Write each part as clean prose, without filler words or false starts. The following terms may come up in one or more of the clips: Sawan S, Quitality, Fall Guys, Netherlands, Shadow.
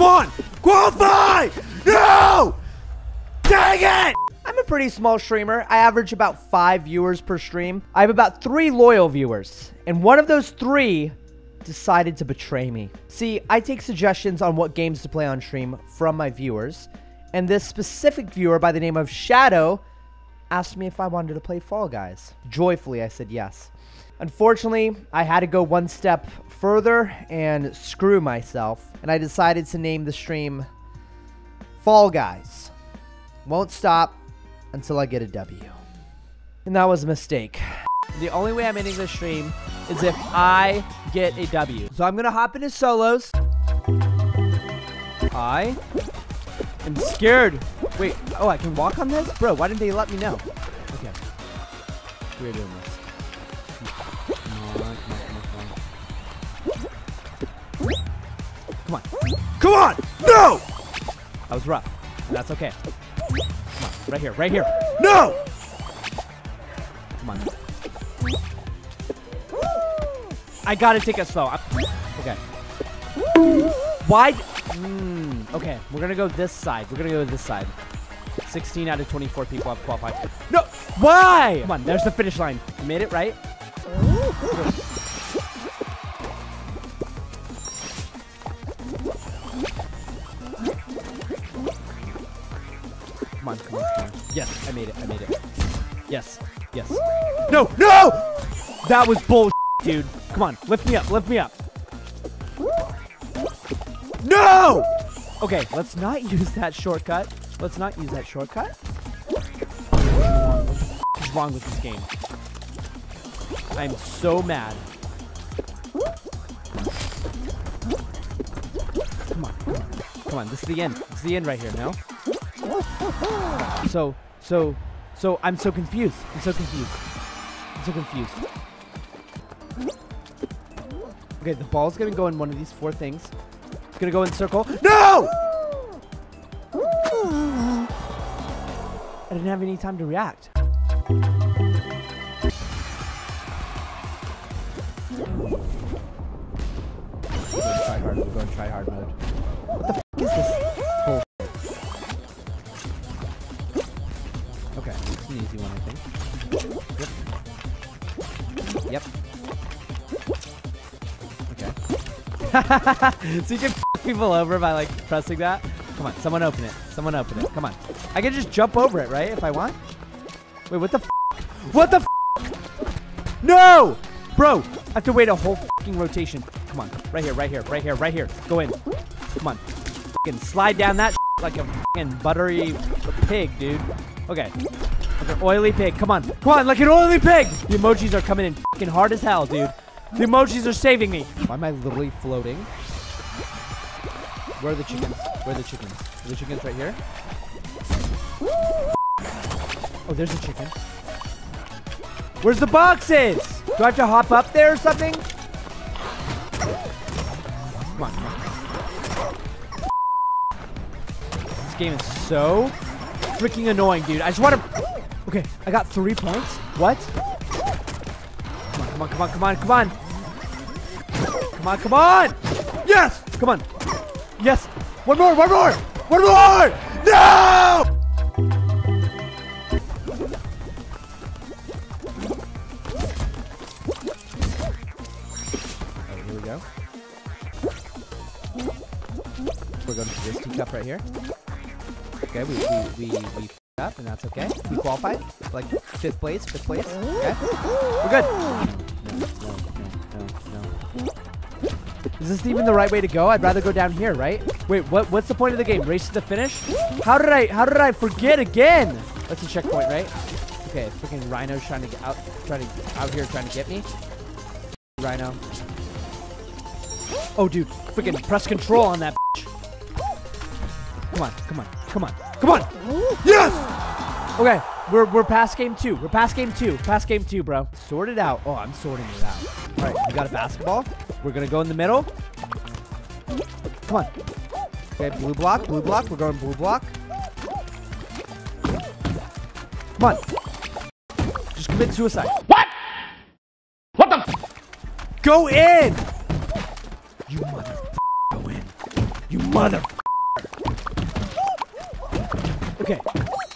Come on! Qualify! No! Dang it! I'm a pretty small streamer. I average about 5 viewers per stream. I have about 3 loyal viewers, and one of those 3 decided to betray me. See, I take suggestions on what games to play on stream from my viewers, and this specific viewer by the name of Shadow asked me if I wanted to play Fall Guys. Joyfully, I said yes. Unfortunately, I had to go one step further and screw myself, and I decided to name the stream Fall Guys. Won't stop until I get a W. And that was a mistake. The only way I'm ending this stream is if I get a W. So I'm gonna hop into solos. I am scared. Wait, oh, I can walk on this? Bro, why didn't they let me know? Okay. We're doing this. Come on. Come on! No! That was rough. That's okay. Come on. Right here, right here. No! Come on. I gotta take it slow. Okay. Why? Okay, we're gonna go this side. We're gonna go this side. 16 out of 24 people have qualified. No! Why? Come on, there's the finish line. You made it, right? Come on, come on, come on. Yes, I made it, I made it. Yes, yes. No, no! That was bullshit, dude. Come on, lift me up, lift me up. No! Okay, let's not use that shortcut. Let's not use that shortcut. What's wrong with this game? I'm so mad. Come on, come on, come on. This is the end. This is the end right here, no? So I'm so confused. I'm so confused. I'm so confused. Okay, the ball's gonna go in one of these 4 things. It's gonna go in circle. No! I didn't have any time to react. We're going to try hard mode. What the f is this? Oh. Okay, it's an easy one, I think. Yep. Yep. Okay. So you can f people over by like pressing that? Come on, someone open it. Someone open it. Come on. I can just jump over it, right? If I want? Wait, what the f? What the f? No! Bro, I have to wait a whole f***ing rotation. Come on, right here, right here, right here, right here. Go in. Come on. F***ing slide down that like a f***ing buttery pig, dude. Okay. Like an oily pig. Come on. Come on, like an oily pig! The emojis are coming in f***ing hard as hell, dude. The emojis are saving me. Why am I literally floating? Where are the chickens? Where are the chickens? Are the chickens right here? Oh, there's a chicken. Where's the boxes? Do I have to hop up there or something? Come on, come on. This game is so freaking annoying, dude. I just want to... Okay, I got 3 points. What? Come on, come on, come on, come on. Come on, come on. Yes! Come on. Yes. One more, one more. One more! No! Alright, here we go. We're going to this team up right here. Okay, we f***ed up, and that's okay. We qualified, like 5th place. Okay, we're good. No. Is this even the right way to go? I'd rather go down here, right? Wait, what's the point of the game? Race to the finish? How did I forget again? That's a checkpoint, right? Okay, freaking Rhino's trying to get out, trying to get me. Rhino. Oh, dude, freaking press control on that. Come on, come on, come on, come on! Yes! Okay, we're past game 2. We're past game 2. Past game 2, bro. Sort it out. Oh, I'm sorting it out. All right, we got a basketball. We're gonna go in the middle. Come on. Okay, blue block, blue block. We're going blue block. Come on. Just commit suicide. What? What the? Go in! You mother. Go in. You. motherfucker. Okay.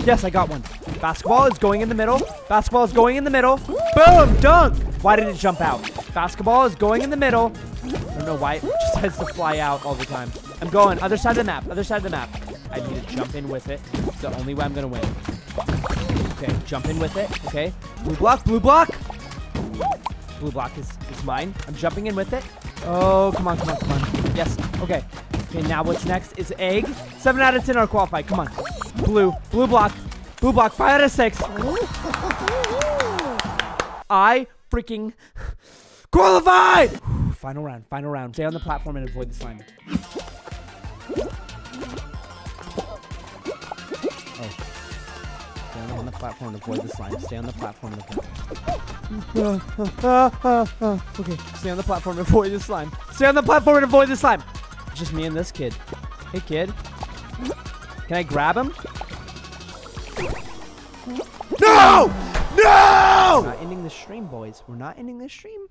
Yes, I got one. Basketball is going in the middle. Basketball is going in the middle. Boom! Dunk! Why did it jump out? Basketball is going in the middle. I don't know why it just has to fly out all the time. I'm going. Other side of the map. Other side of the map. I need to jump in with it. It's the only way I'm going to win. Okay. Jump in with it. Okay. Blue block. Blue block. Blue block is mine. I'm jumping in with it. Oh, come on. Come on. Come on. Yes. Okay. Okay. Now what's next is egg. 7 out of 10 are qualified. Come on. Blue. Blue block. Blue block. 5 out of 6. I freaking qualified. Final round. Final round. Stay on the platform and avoid the slime. Oh. Stay on the platform and avoid the slime. Stay on the platform and avoid the slime. Okay. Stay on the platform and avoid the slime. Stay on the platform and avoid the slime. Just me and this kid. Hey, kid. Can I grab him? No! No! We're not ending the stream, boys. We're not ending the stream.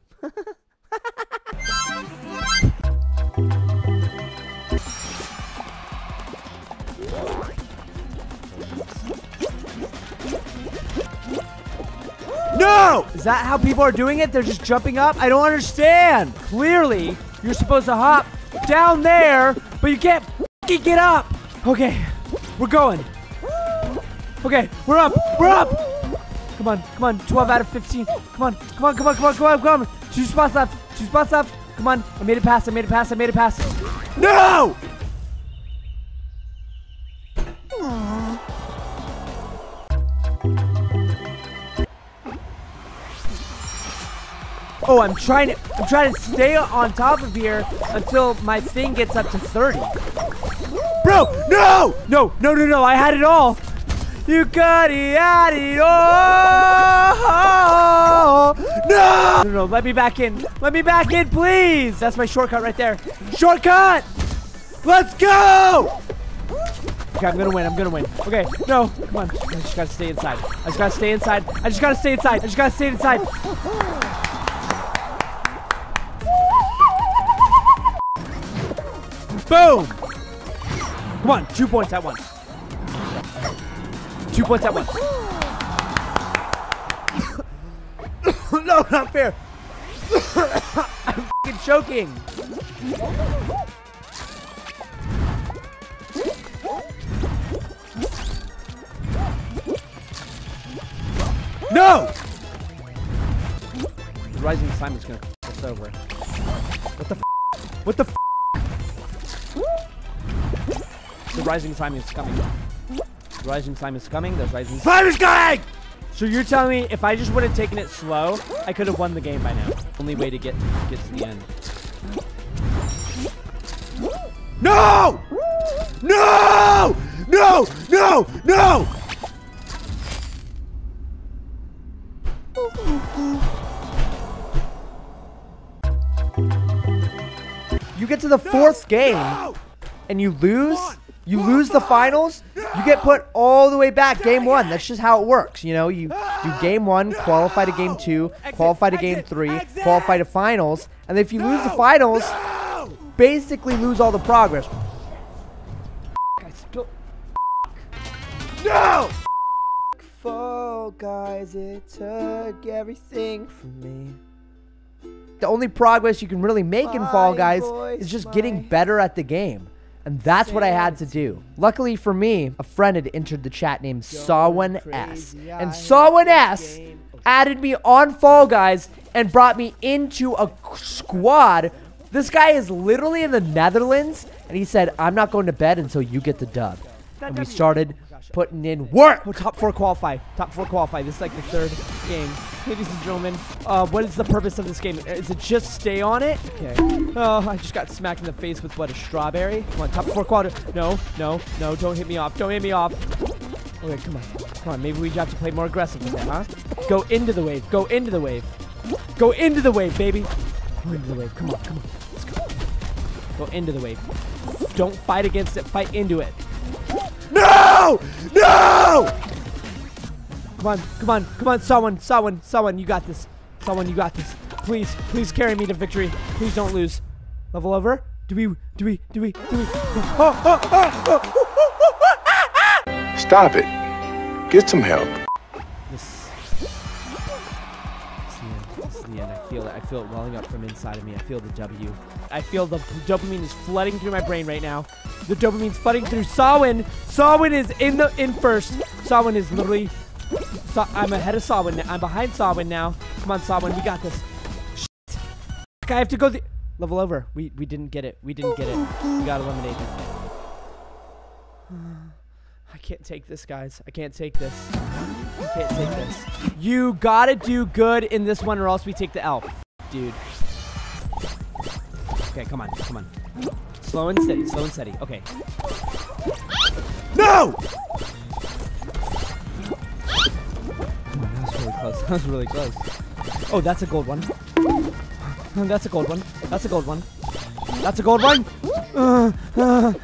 No! Is that how people are doing it? They're just jumping up? I don't understand. Clearly, you're supposed to hop down there, but you can't fucking get up. Okay, we're going. Okay, we're up. We're up. Come on, come on. 12 out of 15. Come on, come on, come on, come on, come on, come on. 2 spots left. 2 spots left. Come on. I made it pass. I made it pass. I made it pass. No! Oh, I'm trying to stay on top of here until my thing gets up to 30. Bro, no! No, no, no, no. I had it all. You got it, had it all. No! No, no, let me back in. Let me back in, please. That's my shortcut right there. Shortcut! Let's go! Okay, I'm gonna win. I'm gonna win. Okay, no. Come on. I just gotta stay inside. I just gotta stay inside. I just gotta stay inside. I just gotta stay inside. Boom! Come on. 2 points at once. 2 points at once. No, not fair. I'm f***ing choking. No! The rising slime is gonna f*** us over. What the f***? What the f***? The rising slime is coming. Rising slime is coming. There's rising slime is coming! So you're telling me if I just would have taken it slow, I could have won the game by now. Only way to get to the end. No! No! No! No! No! You get to the fourth game and you lose? You lose the finals, you get put all the way back game 1. That's just how it works. You know, you do game 1, qualify to game 2, qualify to game 3, qualify to finals. And if you lose the finals, basically lose all the progress. I still... No! Fall Guys, it took everything from me. The only progress you can really make in Fall Guys is just getting better at the game. And that's what I had to do. Luckily for me, a friend had entered the chat named Sawan S. And Sawan S added me on Fall Guys and brought me into a squad. This guy is literally in the Netherlands. And he said, I'm not going to bed until you get the dub. And we started putting in work. Oh, top 4 qualify. Top 4 qualify. This is like the 3rd game. Ladies and gentlemen, what is the purpose of this game? Is it just stay on it? Okay. Oh, I just got smacked in the face with, what, a strawberry? Come on, top 4 quarter. No, no, no, don't hit me off. Don't hit me off. Okay, come on. Come on, maybe we have to play more aggressive with that, huh? Go into the wave. Go into the wave. Go into the wave, baby. Go into the wave. Come on, come on. Let's go. Go into the wave. Don't fight against it. Fight into it. No! No! Come on, come on, come on, Sawan, you got this. Sawan, you got this. Please, please carry me to victory. Please don't lose. Level over. Do we? Stop it. Get some help. This is the end. I feel it. I feel it welling up from inside of me. I feel the W. I feel the dopamine is flooding through my brain right now. The dopamine's flooding through Sawan. Sawan is in first. Sawan is literally. So I'm ahead of Sawan now. I'm behind Sawan now. Come on, Sawan. We got this. Shit. I have to go level over. We didn't get it. We didn't get it. We got eliminated. I can't take this, guys. I can't take this. I can't take this. You gotta do good in this one or else we take the L. Dude. Okay, come on. Come on. Slow and steady. Slow and steady. Okay. No! That was really close. Oh, that's a gold one. That's a gold one. That's a gold one. That's a gold one. Come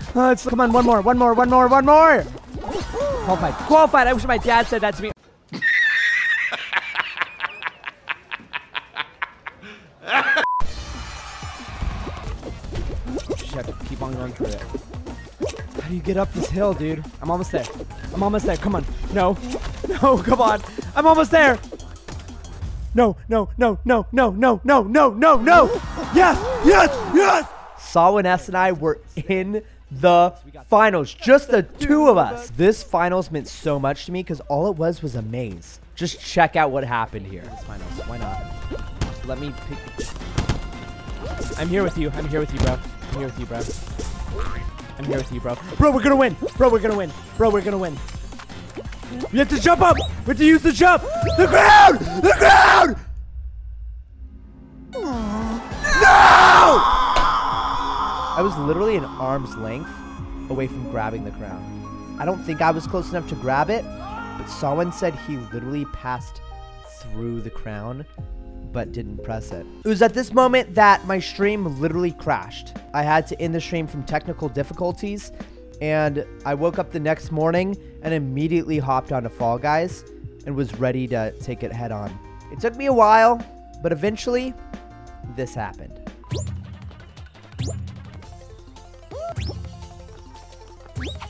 on, one more. Qualified. Qualified. I wish my dad said that to me. Just have to keep on going through it. How do you get up this hill, dude? I'm almost there. I'm almost there. Come on. No. No, come on. I'm almost there. No. Yes. Sawan S and I were in the finals. Just the two of us. This finals meant so much to me because all it was a maze. Just check out what happened here. This finals. Why not? Just let me pick. I'm here with you, bro. Bro, we're gonna win. We have to jump up! We have to use the jump! The ground! The ground! No! I was literally an arm's length away from grabbing the ground. I don't think I was close enough to grab it, but Sawan said he literally passed through the crown, but didn't press it. It was at this moment that my stream literally crashed. I had to end the stream from technical difficulties, and I woke up the next morning and immediately hopped onto Fall Guys and was ready to take it head on. It took me a while, but eventually, this happened.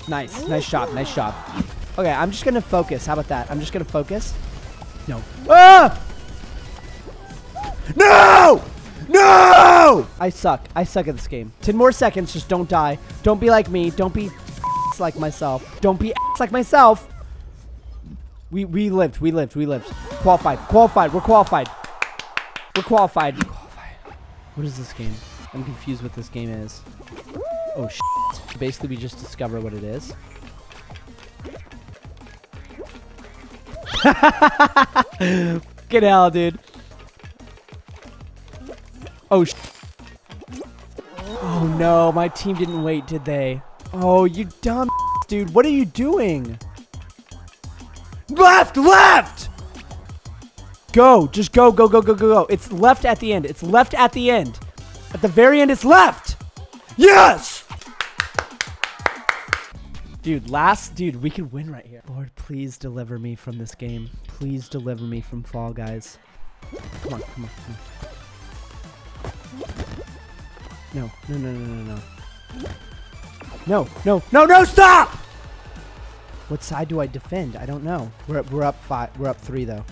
Nice, nice shot. Okay, I'm just gonna focus, how about that? I'm just gonna focus. No. Ah! No! No! I suck at this game. 10 more seconds, just don't die. Don't be like me. Don't be like myself. Don't be like myself. We lived. Qualified. We're qualified. What is this game? I'm confused what this game is. Oh, shit. Basically, we just discover what it is. Fucking hell, dude. Oh, sh. Oh no, my team didn't wait, did they? Oh, you dumb dude, what are you doing? Left! Go, just go. It's left at the end, At the very end, it's left! Yes! Dude, dude, we could win right here. Lord, please deliver me from this game. Please deliver me from Fall Guys. Come on. No, stop! What side do I defend? I don't know. We're up three though.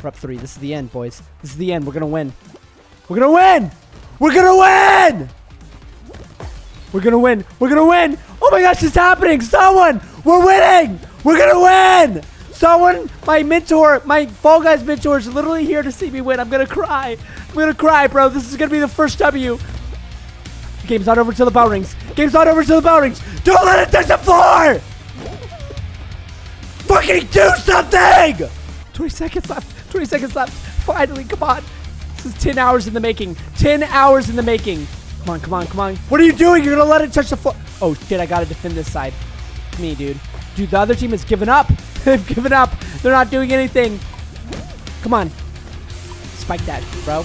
We're up three. This is the end, boys. This is the end. We're gonna win! Oh my gosh, it's happening! Someone! We're winning! We're gonna win! Someone, my mentor, my Fall Guys mentor is literally here to see me win. I'm gonna cry, bro. This is gonna be the first W. Game's not over till the bell rings. Don't let it touch the floor! Fucking do something! 20 seconds left. Finally, come on. This is 10 hours in the making. Come on. What are you doing? You're gonna let it touch the floor. Oh, shit, I gotta defend this side. Me, dude. Dude, the other team has given up. They've given up. They're not doing anything. Come on. Spike that, bro.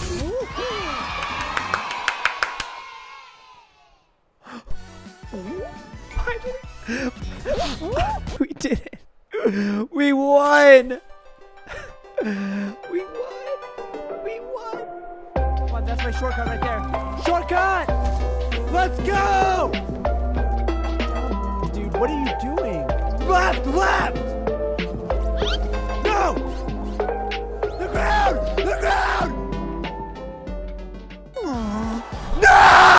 We did it. We won. Come on, that's my shortcut right there. Shortcut! Let's Let's go! Dude, what are you doing? Left!